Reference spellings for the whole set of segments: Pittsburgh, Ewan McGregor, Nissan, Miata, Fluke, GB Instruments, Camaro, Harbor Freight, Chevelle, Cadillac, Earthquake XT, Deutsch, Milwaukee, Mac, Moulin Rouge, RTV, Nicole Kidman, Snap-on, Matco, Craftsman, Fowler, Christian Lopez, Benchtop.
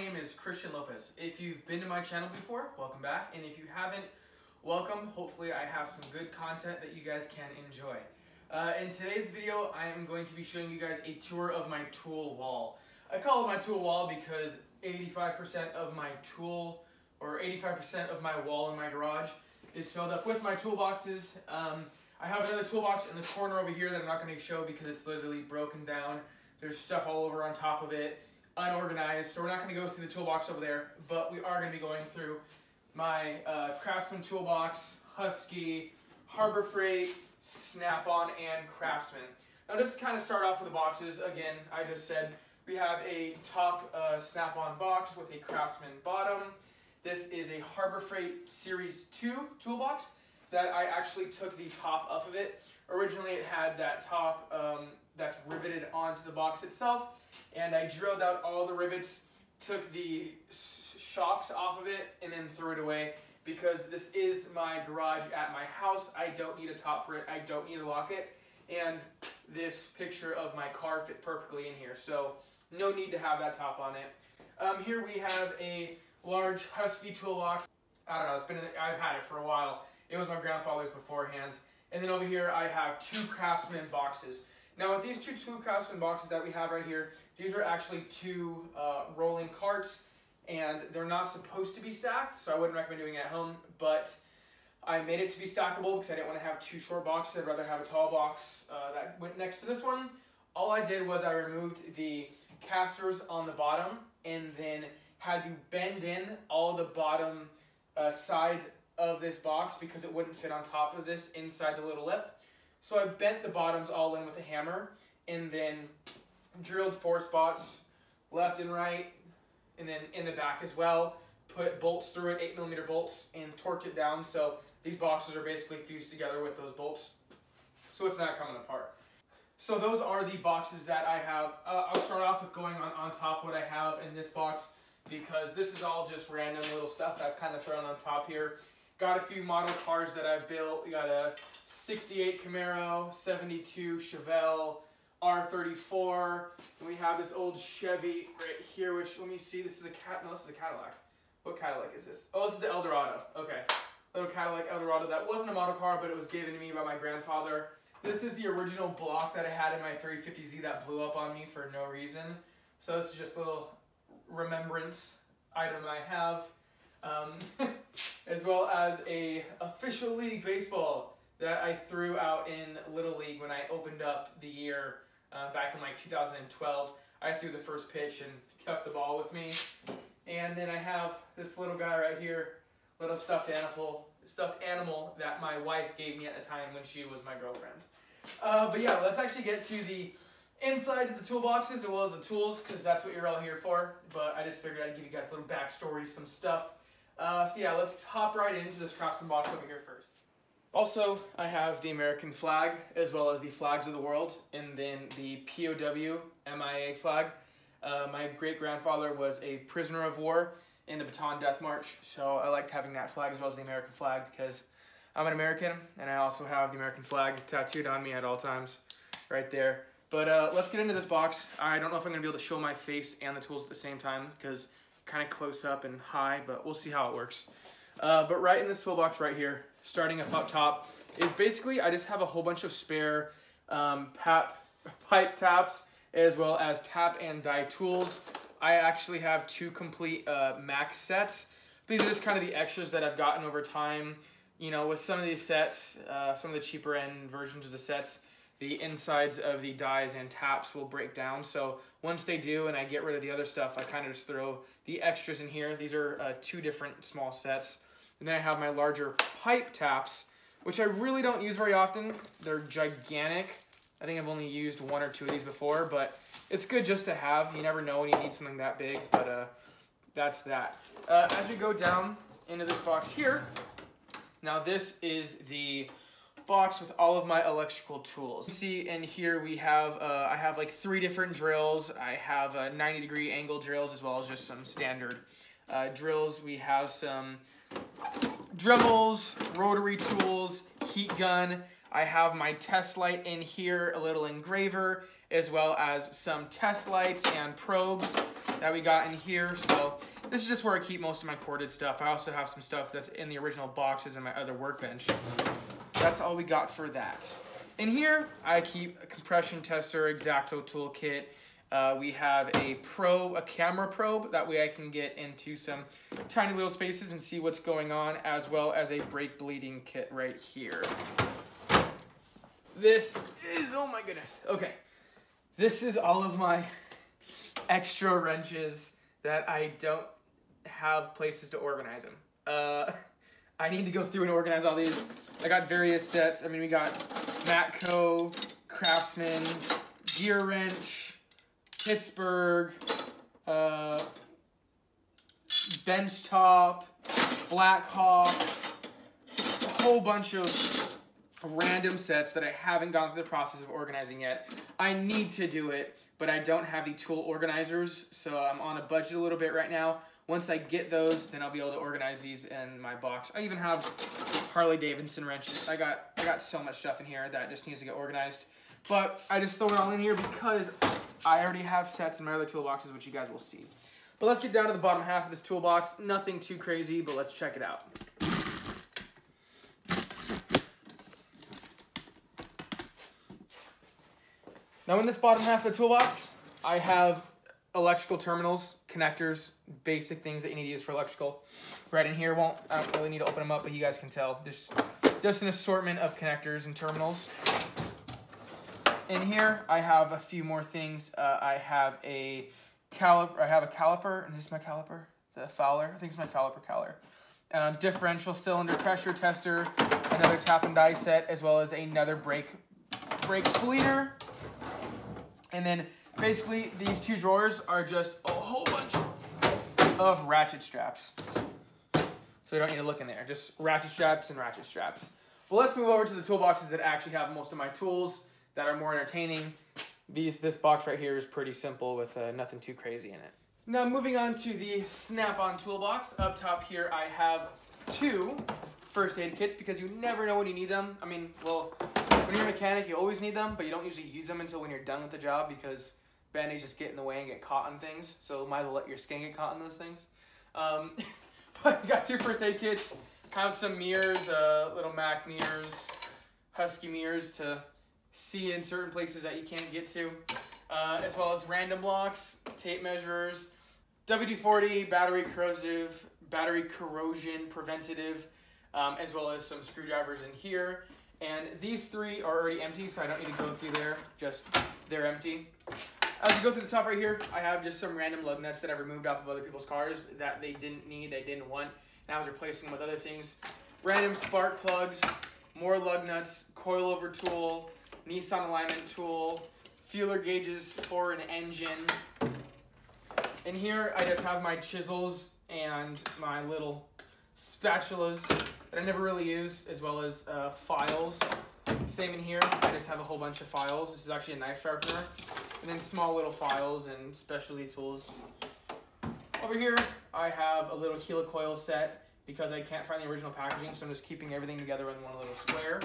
name is Christian Lopez. If you've been to my channel before, welcome back. And if you haven't, welcome. Hopefully I have some good content that you guys can enjoy. In today's video, I am going to be showing you guys a tour of my tool wall. I call it my tool wall because 85% of my tool, or 85% of my wall in my garage is filled up with my toolboxes. I have another toolbox in the corner over here that I'm not going to show because it's literally broken down. There's stuff all over on top of it, unorganized, so we're not going to go through the toolbox over there, but we are going to be going through my Craftsman toolbox, Husky, Harbor Freight, Snap-on, and Craftsman. Now just to kind of start off with the boxes, again, I just said we have a top Snap-on box with a Craftsman bottom. This is a Harbor Freight Series 2 toolbox that I actually took the top off of it. Originally it had that top that's riveted onto the box itself, and I drilled out all the rivets, took the shocks off of it, and then threw it away because this is my garage at my house. I don't need a top for it, I don't need a locket, and this picture of my car fit perfectly in here, so no need to have that top on it. Here we have a large Husky toolbox. I don't know, it's been, I've had it for a while. It was my grandfather's beforehand. And then over here I have two Craftsman boxes. Now with these two Craftsman boxes that we have right here, these are actually two rolling carts, and they're not supposed to be stacked, so I wouldn't recommend doing it at home, but I made it to be stackable because I didn't want to have two short boxes. I'd rather have a tall box that went next to this one. All I did was I removed the casters on the bottom and then had to bend in all the bottom sides of this box because it wouldn't fit on top of this inside the little lip. So I bent the bottoms all in with a hammer and then drilled four spots left and right, and then in the back as well, put bolts through it, 8mm bolts, and torqued it down so these boxes are basically fused together with those bolts so it's not coming apart. So those are the boxes that I have. I'll start off with going on top what I have in this box because this is all just random little stuff that I've kind of thrown on top here. Got a few model cars that I've built. We got a 68 Camaro, 72 Chevelle, R34, and we have this old Chevy right here, which, let me see, this is a Cadillac. What Cadillac is this? Oh, this is the Eldorado. Okay, little Cadillac Eldorado. That wasn't a model car, but it was given to me by my grandfather. This is the original block that I had in my 350Z that blew up on me for no reason. So this is just a little remembrance item I have. As well as a official league baseball that I threw out in Little League when I opened up the year back in like 2012. I threw the first pitch and kept the ball with me. And then I have this little guy right here, little stuffed animal that my wife gave me at the time when she was my girlfriend. But yeah, let's actually get to the insides of the toolboxes as well as the tools because that's what you're all here for. But I just figured I'd give you guys a little backstory, some stuff. So yeah, let's hop right into this Craftsman box over here first. Also, I have the American flag as well as the flags of the world, and then the POW MIA flag. My great-grandfather was a prisoner of war in the Bataan Death March, so I liked having that flag as well as the American flag because I'm an American, and I also have the American flag tattooed on me at all times right there. But let's get into this box. I don't know if I'm going to be able to show my face and the tools at the same time because kind of close up and high, but we'll see how it works. But right in this toolbox right here, starting up top, is basically I just have a whole bunch of spare pipe taps as well as tap and die tools. I actually have two complete Mac sets. These are just kind of the extras that I've gotten over time. You know, with some of these sets, some of the cheaper end versions of the sets, the insides of the dies and taps will break down. So once they do and I get rid of the other stuff, I kind of just throw the extras in here. These are two different small sets. And then I have my larger pipe taps, which I really don't use very often. They're gigantic. I think I've only used one or two of these before, but it's good just to have. You never know when you need something that big, but that's that. As we go down into this box here, now this is the box with all of my electrical tools. You see in here we have, I have like three different drills. I have 90-degree angle drills as well as just some standard drills. We have some Dremels, rotary tools, heat gun. I have my test light in here, a little engraver, as well as some test lights and probes that we got in here. So this is just where I keep most of my corded stuff. I also have some stuff that's in the original boxes in my other workbench. That's all we got for that. In here, I keep a compression tester, Exacto toolkit. We have a camera probe. That way I can get into some tiny little spaces and see what's going on, as well as a brake bleeding kit right here. This is, oh my goodness. Okay, this is all of my extra wrenches that I don't have places to organize them. I need to go through and organize all these. I got various sets. I mean, we got Matco, Craftsman, GearWrench, Pittsburgh, Benchtop, Blackhawk, a whole bunch of random sets that I haven't gone through the process of organizing yet. I need to do it, but I don't have the tool organizers, so I'm on a budget a little bit right now. Once I get those, then I'll be able to organize these in my box. I even have Harley Davidson wrenches. I got so much stuff in here that just needs to get organized. But I just throw it all in here because I already have sets in my other toolboxes, which you guys will see. But let's get down to the bottom half of this toolbox. Nothing too crazy, but let's check it out. Now in this bottom half of the toolbox, I have electrical terminals, connectors, basic things that you need to use for electrical. Right in here, I don't really need to open them up, but you guys can tell. There's just an assortment of connectors and terminals. In here, I have a few more things. I have a caliper. And is this my caliper? The Fowler. I think it's my Fowler. Differential cylinder pressure tester. Another tap and die set, as well as another brake bleeder. And then basically these two drawers are just a whole bunch of ratchet straps. So you don't need to look in there. Just ratchet straps and ratchet straps. Well, let's move over to the toolboxes that actually have most of my tools that are more entertaining. This box right here is pretty simple with nothing too crazy in it. Now moving on to the Snap-on toolbox. Up top here I have two first aid kits because you never know when you need them. I mean, well, when you're a mechanic, you always need them, but you don't usually use them until when you're done with the job because band-aids just get in the way and get caught on things. So might as well let your skin get caught on those things. But you got two first aid kits. Have some mirrors, little Mac mirrors, Husky mirrors to see in certain places that you can't get to, as well as random locks, tape measures, WD-40, battery corrosion preventative, as well as some screwdrivers in here. And these three are already empty, so I don't need to go through there, just they're empty. As you go through the top right here, I have just some random lug nuts that I've removed off of other people's cars that they didn't need, they didn't want, and I was replacing them with other things. Random spark plugs, more lug nuts, coilover tool, Nissan alignment tool, feeler gauges for an engine. In here, I just have my chisels and my little spatulas that I never really use, as well as files. Same in here, I just have a whole bunch of files. This is actually a knife sharpener. And then small little files and specialty tools. Over here, I have a little Kila coil set because I can't find the original packaging, so I'm just keeping everything together in one little square.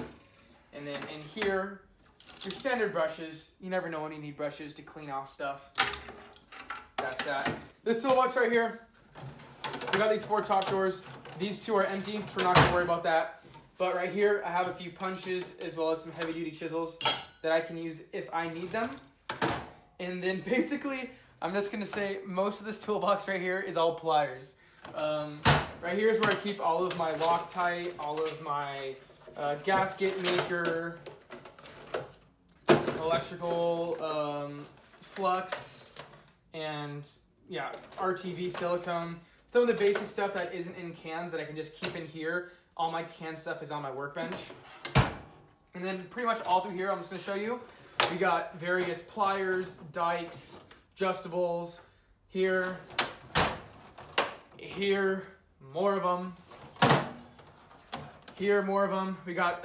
And then in here, your standard brushes. You never know when you need brushes to clean off stuff. That's that. This little box right here, we got these four top drawers. These two are empty, so we're not gonna worry about that. But right here, I have a few punches as well as some heavy duty chisels that I can use if I need them. And then basically, I'm just gonna say most of this toolbox right here is all pliers. Right here is where I keep all of my Loctite, all of my gasket maker, electrical flux, and yeah, RTV silicone. Some of the basic stuff that isn't in cans that I can just keep in here. All my can stuff is on my workbench. And then pretty much all through here, I'm just gonna show you. We got various pliers, dikes, adjustables, here, more of them. Here, more of them. We got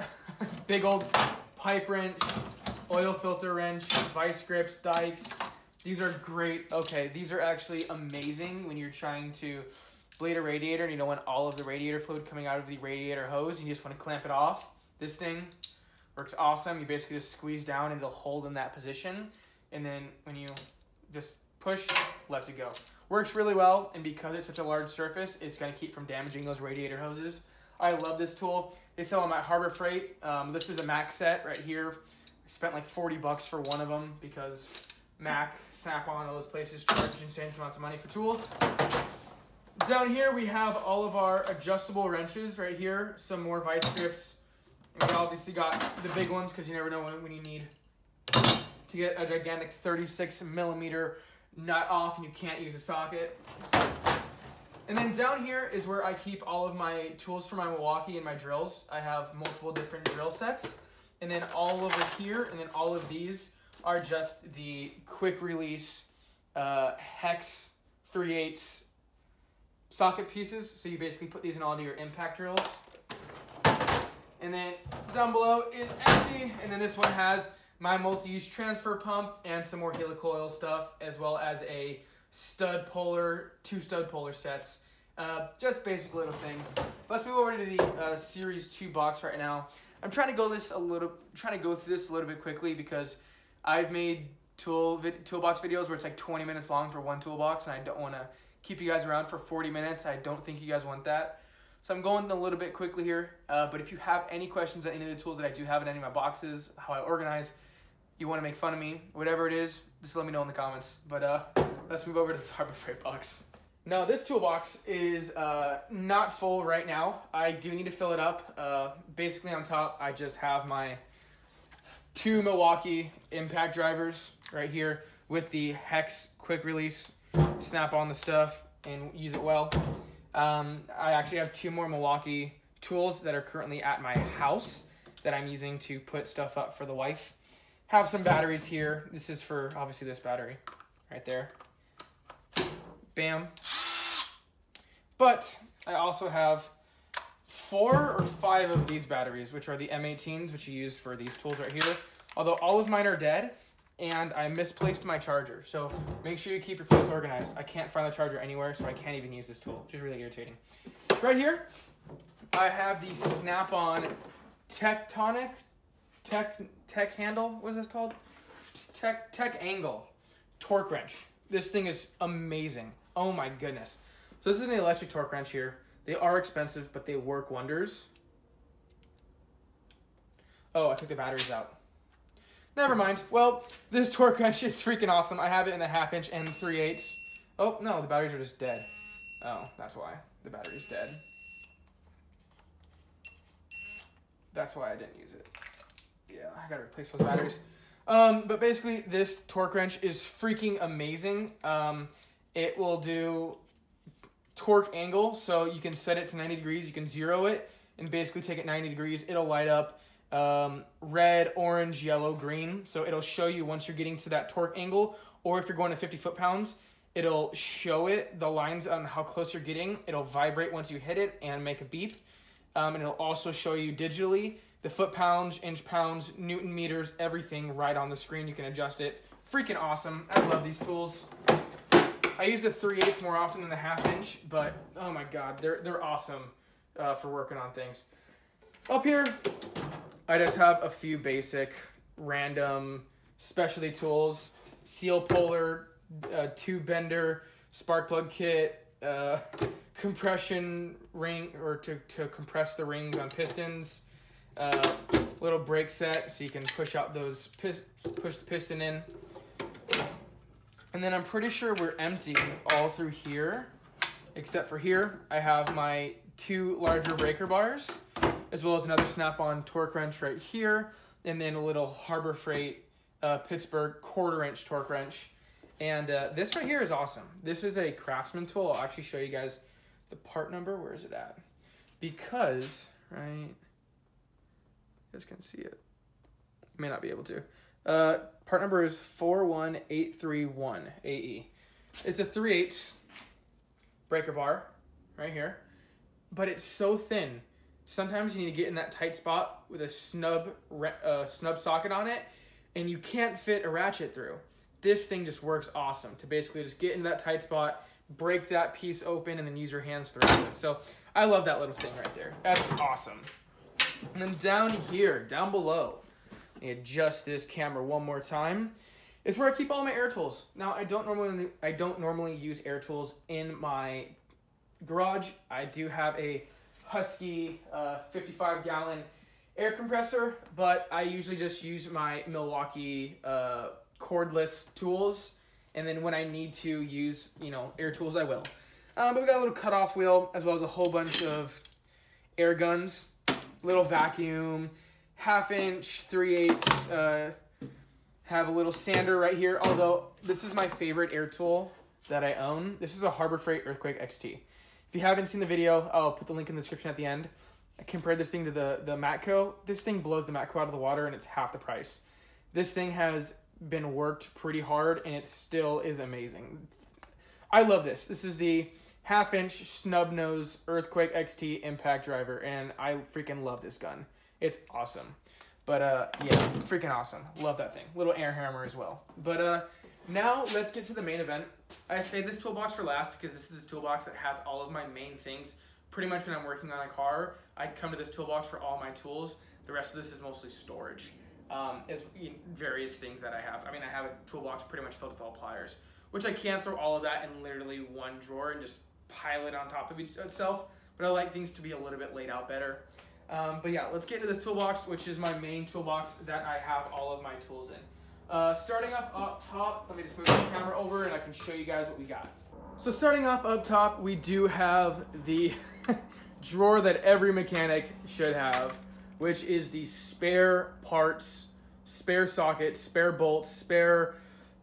big old pipe wrench, oil filter wrench, vice grips, dikes. These are great. Okay, these are actually amazing when you're trying to bleed a radiator and you don't want all of the radiator fluid coming out of the radiator hose and you just want to clamp it off. This thing works awesome. You basically just squeeze down and it'll hold in that position. and then when you just push, lets it go. Works really well, and because it's such a large surface, it's gonna keep from damaging those radiator hoses. I love this tool. They sell them at Harbor Freight. This is a Mac set right here. I spent like 40 bucks for one of them because Mac, Snap-on, all those places charge insane amounts of money for tools. Down here we have all of our adjustable wrenches right here, some more vice grips. And we obviously got the big ones because you never know when you need to get a gigantic 36 millimeter nut off and you can't use a socket. And then down here is where I keep all of my tools for my Milwaukee and my drills. I have multiple different drill sets. And then all over here, and then all of these are just the quick release hex 3/8 socket pieces. So you basically put these in all of your impact drills. And then down below is empty. And then this one has my multi-use transfer pump and some more helicoil stuff, as well as a stud puller, two stud puller sets. Just basic little things. Let's move over to the Series 2 box right now. I'm trying to go through this a little bit quickly because I've made toolbox videos where it's like 20 minutes long for one toolbox, and I don't want to keep you guys around for 40 minutes. I don't think you guys want that. So I'm going a little bit quickly here, but if you have any questions on any of the tools that I do have in any of my boxes, how I organize, you want to make fun of me, whatever it is, just let me know in the comments. But let's move over to the Harbor Freight box. Now this toolbox is not full right now. I do need to fill it up. Basically on top, I just have my two Milwaukee impact drivers right here with the hex quick release, snap on the stuff and use it well. I actually have two more Milwaukee tools that are currently at my house that I'm using to put stuff up for the wife. Have some batteries here. This is for obviously this battery right there. Bam. But I also have 4 or 5 of these batteries, which are the M18s, which you use for these tools right here. Although all of mine are dead and I misplaced my charger. So make sure you keep your place organized. I can't find the charger anywhere, so I can't even use this tool, which is really irritating. Right here, I have the Snap-on Tech Angle torque wrench. This thing is amazing. Oh my goodness. So this is an electric torque wrench here. They are expensive, but they work wonders. Oh, I took the batteries out. Never mind. Well, this torque wrench is freaking awesome. I have it in the 1/2 inch and 3/8. Oh no, the batteries are just dead. Oh, that's why the battery's dead. That's why I didn't use it. Yeah, I gotta replace those batteries. But basically this torque wrench is freaking amazing. It will do torque angle, so you can set it to 90 degrees, you can zero it, and basically take it 90 degrees. It'll light up red, orange, yellow, green. So it'll show you once you're getting to that torque angle, or if you're going to 50 foot-pounds, it'll show it, the lines on how close you're getting. It'll vibrate once you hit it and make a beep. And it'll also show you digitally the foot-pounds, inch-pounds, newton-meters, everything right on the screen. You can adjust it. Freaking awesome. I love these tools. I use the 3/8 more often than the 1/2 inch, but oh my god, they're awesome for working on things. Up here, I just have a few basic, random specialty tools. Seal puller, tube bender, spark plug kit, compression ring, or to compress the rings on pistons. Little brake set so you can push out those push the piston in, and then I'm pretty sure we're empty all through here except for here. I have my two larger breaker bars as well as another Snap-on torque wrench right here, and then a little Harbor Freight Pittsburgh 1/4 inch torque wrench, and this right here is awesome. This is a Craftsman tool. I'll actually show you guys the part number. Where is it at? Because right, you guys can see it. You may not be able to. Part number is 41831 AE. It's a 3/8 breaker bar right here, but it's so thin. Sometimes you need to get in that tight spot with a snub socket on it, and you can't fit a ratchet through. This thing just works awesome to basically just get into that tight spot, break that piece open, and then use your hands through it. So I love that little thing right there. That's awesome. And then down here, down below, let me adjust this camera one more time. It's where I keep all my air tools. Now, I don't normally use air tools in my garage. I do have a Husky 55-gallon air compressor, but I usually just use my Milwaukee cordless tools. And then when I need to use, you know, air tools, I will. But we got a little cutoff wheel as well as a whole bunch of air guns, little vacuum, 1/2 inch, 3/8. Have a little sander right here. Although this is my favorite air tool that I own. This is a Harbor Freight Earthquake XT. If you haven't seen the video, I'll put the link in the description at the end. I compared this thing to the Matco. This thing blows the Matco out of the water, and it's half the price. This thing has been worked pretty hard, and it still is amazing. I love this. This is the 1/2 inch snub nose Earthquake XT impact driver, and I freaking love this gun. It's awesome. But yeah, freaking awesome. Love that thing. Little air hammer as well. But now let's get to the main event. I saved this toolbox for last because this is this toolbox that has all of my main things. Pretty much when I'm working on a car, I come to this toolbox for all my tools. The rest of this is mostly storage. It's various things that I have. I mean, I have a toolbox pretty much filled with all pliers, which I can throw all of that in literally one drawer and just pile it on top of itself. But I like things to be a little bit laid out better. But yeah, let's get into this toolbox, which is my main toolbox that I have all of my tools in. Starting off up top, let me just move the camera over and I can show you guys what we got. So starting off up top, we do have the drawer that every mechanic should have, which is the spare parts, spare sockets, spare bolts, spare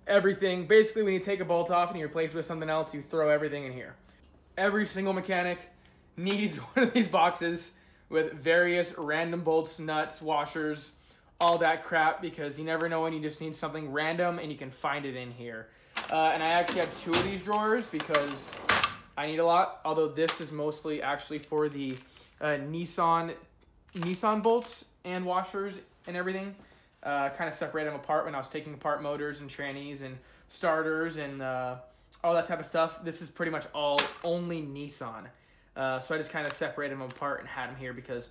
everything. Basically, when you take a bolt off and you replace it with something else, you throw everything in here. Every single mechanic needs one of these boxes with various random bolts, nuts, washers, all that crap, because you never know when you just need something random and you can find it in here. And I actually have two of these drawers because I need a lot, although this is mostly actually for the Nissan bolts and washers and everything. Kind of separated them apart when I was taking apart motors and trannies and starters and all that type of stuff. This is pretty much all only Nissan. So I just kind of separated them apart and had them here because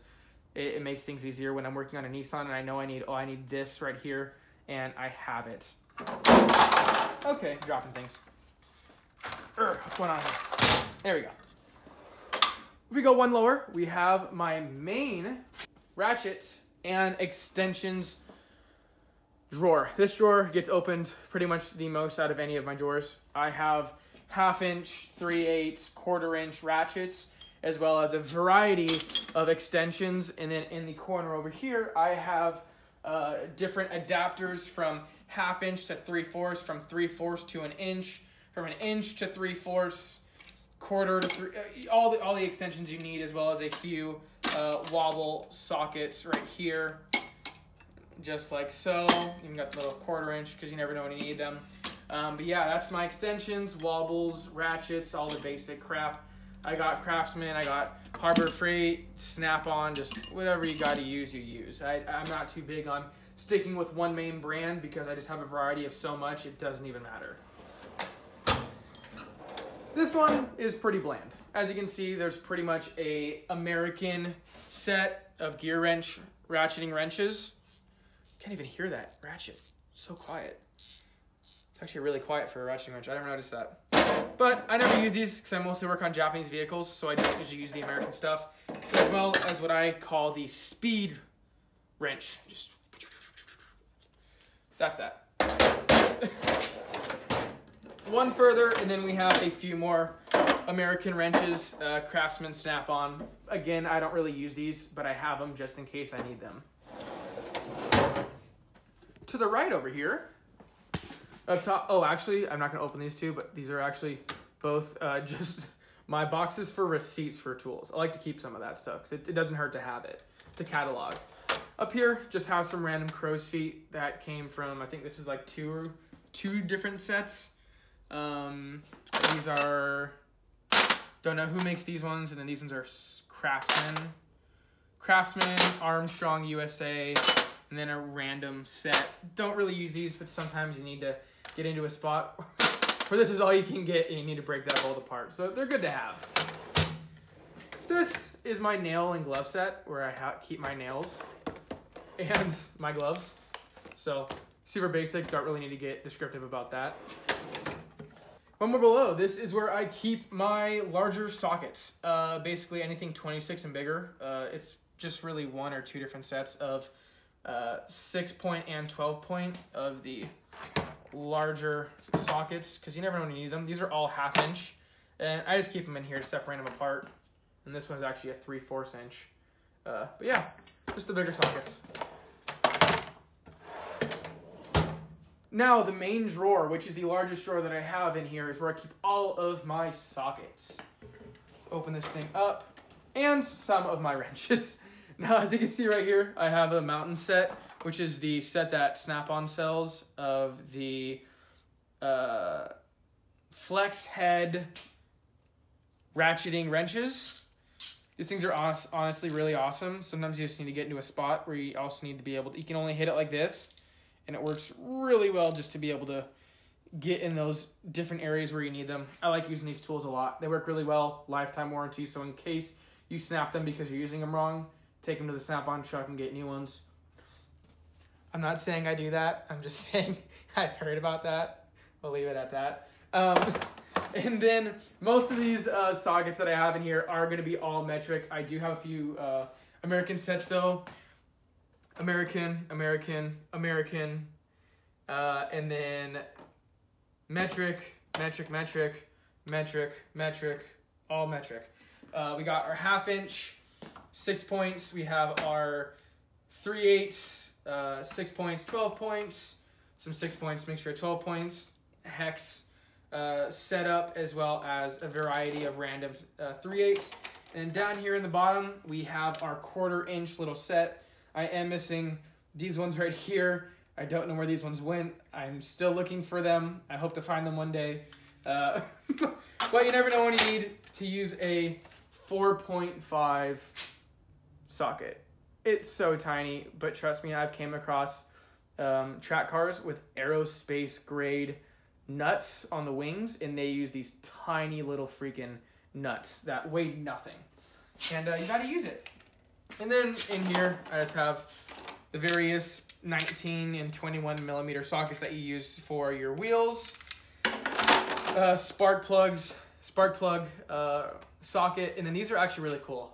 it makes things easier when I'm working on a Nissan and I know I need this right here, and I have it. Okay, dropping things. What's going on here? There we go. If we go one lower, we have my main ratchet and extensions drawer. This drawer gets opened pretty much the most out of any of my drawers. I have 1/2 inch, 3/8, 1/4 inch ratchets, as well as a variety of extensions. And then in the corner over here, I have different adapters from 1/2 inch to 3/4, from 3/4 to 1 inch, from 1 inch to 3/4, 1/4 to 3, all the extensions you need, as well as a few wobble sockets right here, just like so. Even got the little 1/4 inch because you never know when you need them. But yeah, that's my extensions, wobbles, ratchets, all the basic crap. I got Craftsman, I got Harbor Freight, Snap-on, just whatever you got to use, you use. I'm not too big on sticking with one main brand because I just have a variety of so much, it doesn't even matter. This one is pretty bland. As you can see, there's pretty much a American set of GearWrench ratcheting wrenches. Can't even hear that ratchet, so quiet. It's actually really quiet for a ratcheting wrench. I never noticed that. But I never use these because I mostly work on Japanese vehicles, so I don't usually use the American stuff, as well as what I call the speed wrench. Just that's that. One further, and then we have a few more American wrenches, Craftsman, Snap-on. Again, I don't really use these, but I have them just in case I need them. To the right over here, up top, oh, actually, I'm not going to open these two, but these are actually both just my boxes for receipts for tools. I like to keep some of that stuff because it doesn't hurt to have it, to catalog. Up here, just have some random crow's feet that came from, I think this is like two different sets. These are, don't know who makes these ones, and then these ones are Craftsman, Armstrong USA, and then a random set. Don't really use these, but sometimes you need to get into a spot where this is all you can get and you need to break that bolt apart. So they're good to have. This is my nail and glove set where I keep my nails and my gloves. So Super basic, don't really need to get descriptive about that. One more below, this is where I keep my larger sockets. Basically anything 26 and bigger. It's just really one or two different sets of 6-point and 12-point of the larger sockets, because you never know when you need them. These are all 1/2 inch, and I just keep them in here to separate them apart. And this one's actually a 3/4 inch. But yeah, just the bigger sockets. Now the main drawer, which is the largest drawer that I have in here, is where I keep all of my sockets. Let's open this thing up, and some of my wrenches. Now, as you can see right here, I have a mountain set, which is the set that Snap-on sells of the flex head ratcheting wrenches. These things are honestly really awesome. Sometimes you just need to get into a spot where you also need to be able to, you can only hit it like this, and it works really well just to be able to get in those different areas where you need them. I like using these tools a lot. They work really well, lifetime warranty, so in case you snap them because you're using them wrong, take them to the Snap-on truck and get new ones. I'm not saying I do that. I'm just saying I've heard about that. We'll leave it at that. And then most of these sockets that I have in here are going to be all metric. I do have a few American sets, though. American, and then metric, all metric. We got our 1/2 inch, 6 points. We have our 3/8, 6 points, 12 points, some 6 points, make sure 12 points, hex setup, as well as a variety of random 3/8. And down here in the bottom, we have our 1/4 inch little set. I am missing these ones right here. I don't know where these ones went. I'm still looking for them. I hope to find them one day. But you never know when you need to use a 4.5 socket. It's so tiny, but trust me, I've came across track cars with aerospace grade nuts on the wings, and they use these tiny little freaking nuts that weigh nothing. And you gotta use it. And then in here, I just have the various 19 and 21 millimeter sockets that you use for your wheels. Spark plugs, socket, and then these are actually really cool.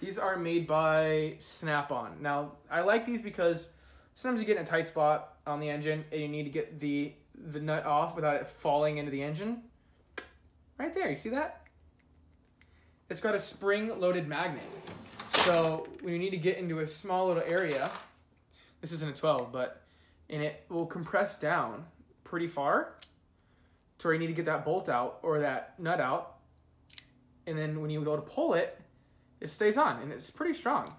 These are made by Snap-on. Now, I like these because sometimes you get in a tight spot on the engine and you need to get the nut off without it falling into the engine. Right there, you see that? It's got a spring-loaded magnet. So when you need to get into a small little area, this isn't a 12, but and it will compress down pretty far, to where you need to get that bolt out or that nut out, and then when you go to pull it, it stays on, and it's pretty strong.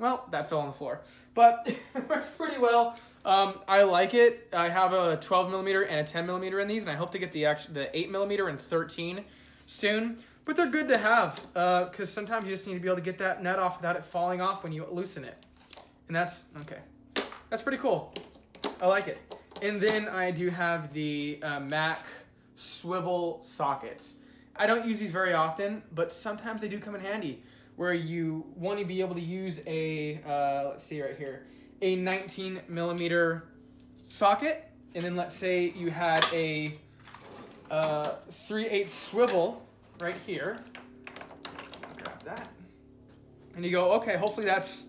Well, that fell on the floor, but it works pretty well. I like it. I have a 12 millimeter and a 10 millimeter in these, and I hope to get the 8 millimeter and 13 soon, but they're good to have, because sometimes you just need to be able to get that nut off without it falling off when you loosen it, and that's, okay, that's pretty cool. I like it. And then I do have the Mac swivel sockets. I don't use these very often, but sometimes they do come in handy where you want to be able to use a, let's see right here, a 19 millimeter socket. And then let's say you had a 3/8 swivel right here. Grab that. And you go, okay, hopefully that's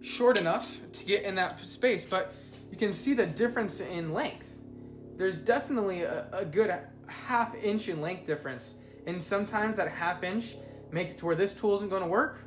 short enough to get in that space. But you can see the difference in length. There's definitely a good 1/2 inch in length difference. And sometimes that 1/2 inch makes it to where this tool isn't going to work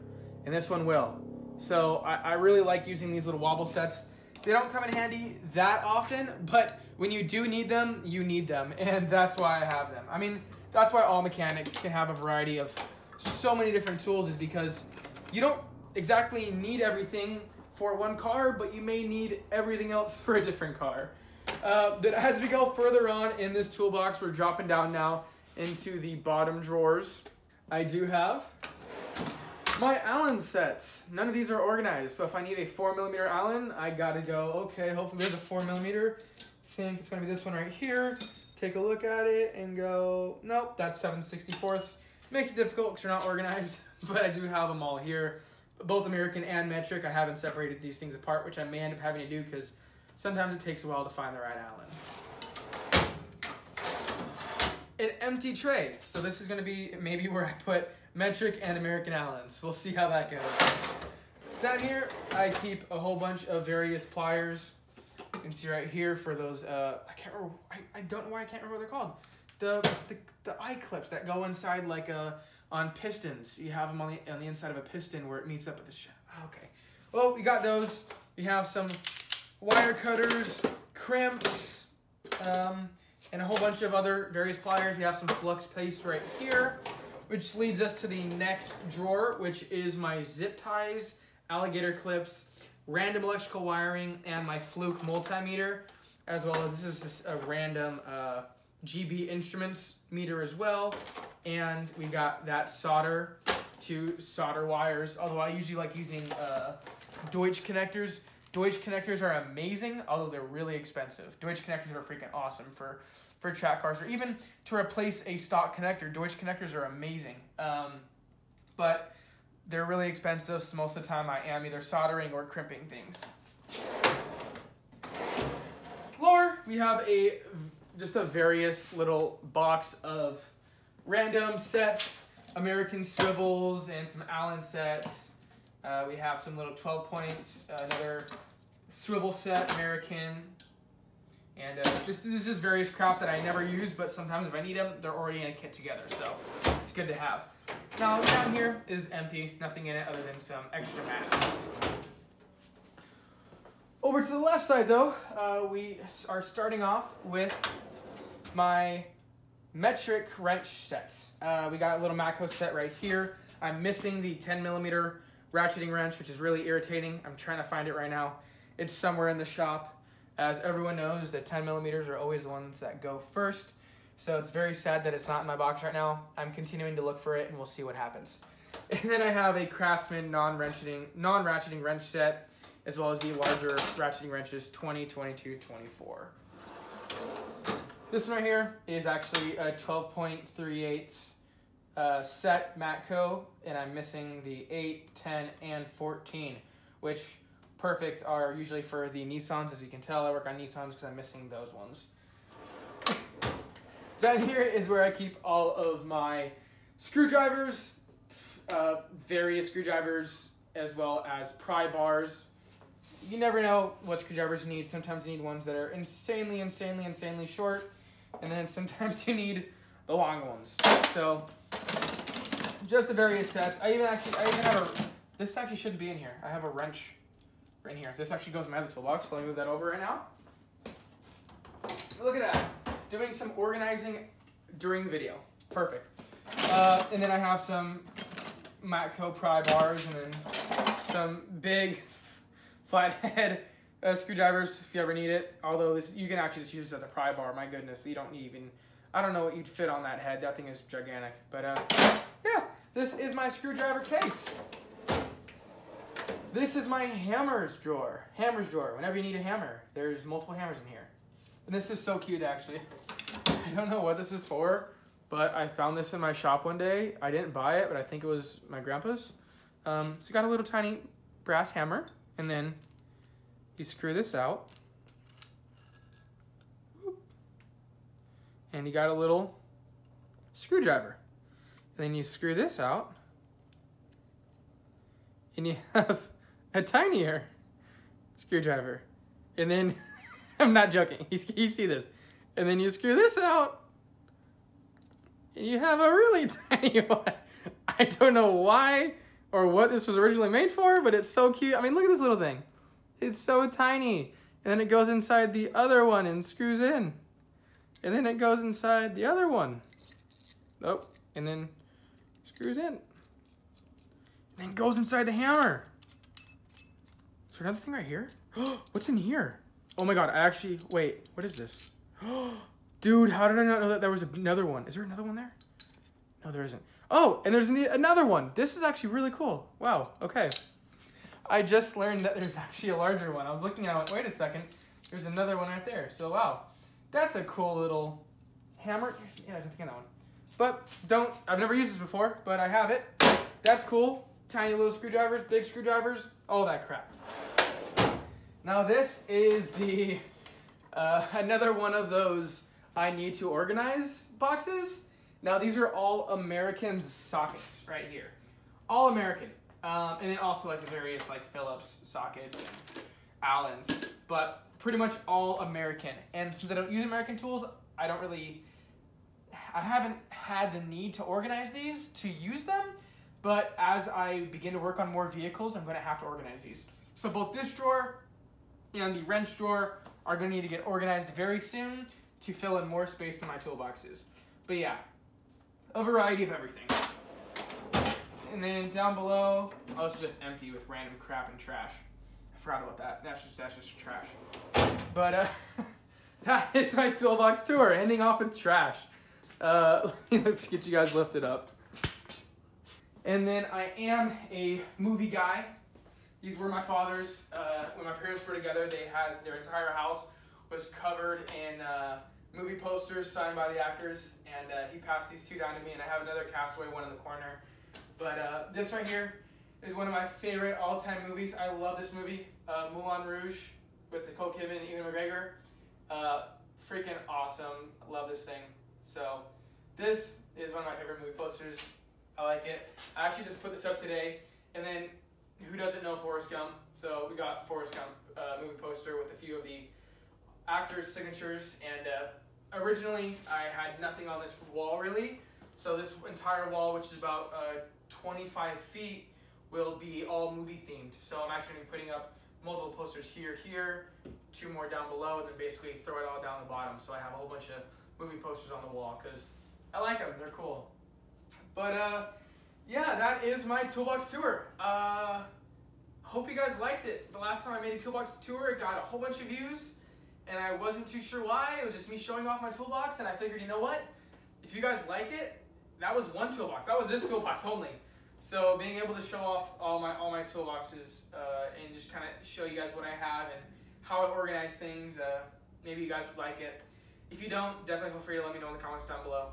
and this one will. So I really like using these little wobble sets. They don't come in handy that often, but when you do need them, you need them. And that's why I have them. I mean, that's why all mechanics can have a variety of so many different tools, is because you don't exactly need everything for one car, but you may need everything else for a different car. But as we go further on in this toolbox, we're dropping down now into the bottom drawers. I do have my Allen sets. None of these are organized, so if I need a 4 millimeter Allen, I gotta go, okay, hopefully there's a 4 millimeter. I think it's gonna be this one right here. Take a look at it and go, nope, that's 7/64. Makes it difficult because they're not organized, but I do have them all here. Both American and metric. I haven't separated these things apart, which I may end up having to do because Sometimes it takes a while to find the right outlet. An empty tray. So this is gonna be maybe where I put metric and American Allens. We'll see how that goes. Down here, I keep a whole bunch of various pliers. You can see right here for those, I can't remember, I don't know why I can't remember what they're called. The eye clips that go inside like on pistons. You have them on the inside of a piston where it meets up at the shaft. Okay. Well, we got those. We have some wire cutters, crimps, and a whole bunch of other various pliers. We have some flux paste right here, which leads us to the next drawer, which is my zip ties, alligator clips, random electrical wiring, and my Fluke multimeter, as well as this is just a random GB Instruments meter as well. And we got that solder to solder wires, although I usually like using Deutsch connectors. Deutsch connectors are amazing, although they're really expensive. Deutsch connectors are freaking awesome for track cars, or even to replace a stock connector. Deutsch connectors are amazing, but they're really expensive, so most of the time I am either soldering or crimping things. Lower, we have just a various little box of random sets, American swivels and some Allen sets. We have some little 12 points, another swivel set, American, and this is just various crap that I never use, but sometimes if I need them, they're already in a kit together, so it's good to have. Now, down here is empty, nothing in it other than some extra mats. Over to the left side, though, we are starting off with my metric wrench sets. We got a little Matco set right here. I'm missing the 10mm ratcheting wrench, which is really irritating. I'm trying to find it right now. It's somewhere in the shop. As everyone knows, the 10mm are always the ones that go first. So it's very sad that it's not in my box right now. I'm continuing to look for it and we'll see what happens. And then I have a Craftsman non-ratcheting wrench set, as well as the larger ratcheting wrenches 20, 22, 24. This one right here is actually a 12.38 set Matco, and I'm missing the 8, 10, and 14, which perfect are usually for the Nissans. As you can tell, I work on Nissans because I'm missing those ones. Down here is where I keep all of my screwdrivers, various screwdrivers, as well as pry bars. You never know what screwdrivers you need. Sometimes you need ones that are insanely, insanely, insanely short, and then sometimes you need the long ones. So just the various sets. I even have a, this actually shouldn't be in here. I have a wrench right here. This actually goes in my other toolbox, so let me move that over right now. Look at that. Doing some organizing during the video. Perfect. And then I have some Matco pry bars and then some big flathead screwdrivers if you ever need it. Although this, you can actually just use this as a pry bar. My goodness, you don't even, I don't know what you'd fit on that head. That thing is gigantic. But yeah, this is my screwdriver case. This is my hammers drawer. Hammers drawer. Whenever you need a hammer, there's multiple hammers in here. And this is so cute, actually. I don't know what this is for, but I found this in my shop one day. I didn't buy it, but I think it was my grandpa's. So you got a little tiny brass hammer, and then you screw this out. And you got a little screwdriver. And then you screw this out. And you have a tinier screwdriver. And then, I'm not joking, you see this. And then you screw this out. And you have a really tiny one. I don't know why or what this was originally made for, but it's so cute. I mean, look at this little thing. It's so tiny. And then it goes inside the other one and screws in. And then it goes inside the other one. Oh, and then screws in. And then goes inside the hammer. Is there another thing right here? What's in here? Oh my God, I actually, wait, what is this? Dude, how did I not know that there was another one? Is there another one there? No, there isn't. Oh, and there's another one. This is actually really cool. Wow, okay. I just learned that there's actually a larger one. I was looking at it, I went, wait a second. There's another one right there, so wow. That's a cool little hammer. Yeah, I was thinking that one. But don't, I've never used this before, but I have it. That's cool. Tiny little screwdrivers, big screwdrivers, all that crap. Now this is the another one of those I need to organize boxes. Now these are all American sockets right here, all American, and then also like the various like Phillips sockets and Allen's, but pretty much all American. And since I don't use American tools, I don't really, I haven't had the need to organize these to use them, but as I begin to work on more vehicles, I'm going to have to organize these. So both this drawer and the wrench drawer are going to need to get organized very soon to fill in more space than my toolboxes. But yeah, a variety of everything. And then down below, oh, it's just empty with random crap and trash. I forgot about that. That's just trash. But that is my toolbox tour, ending off with trash. Let me get you guys lifted up. And then I am a movie guy. These were my father's. When my parents were together, they had their entire house was covered in movie posters signed by the actors, and he passed these two down to me, and I have another Castaway one in the corner. But this right here is one of my favorite all-time movies. I love this movie, Moulin Rouge with Nicole Kidman and Ewan McGregor. Freaking awesome. I love this thing. So this is one of my favorite movie posters. I like it. I actually just put this up today, and then who doesn't know Forrest Gump? So we got Forrest Gump movie poster with a few of the actors' signatures, and originally I had nothing on this wall really, so this entire wall, which is about 25 feet, will be all movie themed. So I'm actually putting up multiple posters here, two more down below, and then basically throw it all down the bottom. So I have a whole bunch of movie posters on the wall because I like them, they're cool. But yeah, that is my toolbox tour. Hope you guys liked it. The last time I made a toolbox tour, it got a whole bunch of views, and I wasn't too sure why. It was just me showing off my toolbox, and I figured, you know what? If you guys like it, that was one toolbox. That was this toolbox only. So being able to show off all my toolboxes and just kind of show you guys what I have and how I organize things, maybe you guys would like it. If you don't, definitely feel free to let me know in the comments down below.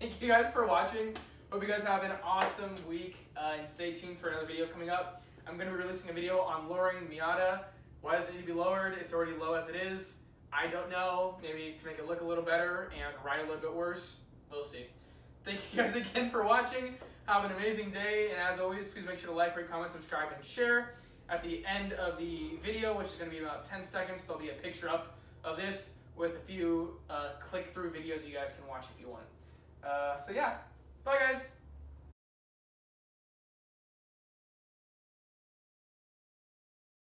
Thank you guys for watching. Hope you guys have an awesome week, and stay tuned for another video coming up. I'm going to be releasing a video on lowering Miata. Why does it need to be lowered? It's already low as it is. I don't know. Maybe to make it look a little better and ride a little bit worse. We'll see. Thank you guys again for watching. Have an amazing day. And as always, please make sure to like, rate, comment, subscribe, and share. At the end of the video, which is going to be about 10 seconds, there'll be a picture up of this with a few click-through videos you guys can watch if you want. So yeah, bye guys.